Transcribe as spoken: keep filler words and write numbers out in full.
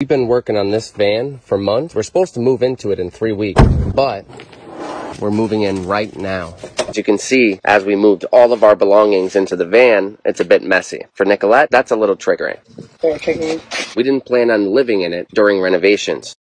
We've been working on this van for months. We're supposed to move into it in three weeks, but we're moving in right now. As you can see, as we moved all of our belongings into the van, it's a bit messy. For Nicholette, that's a little triggering. We didn't plan on living in it during renovations.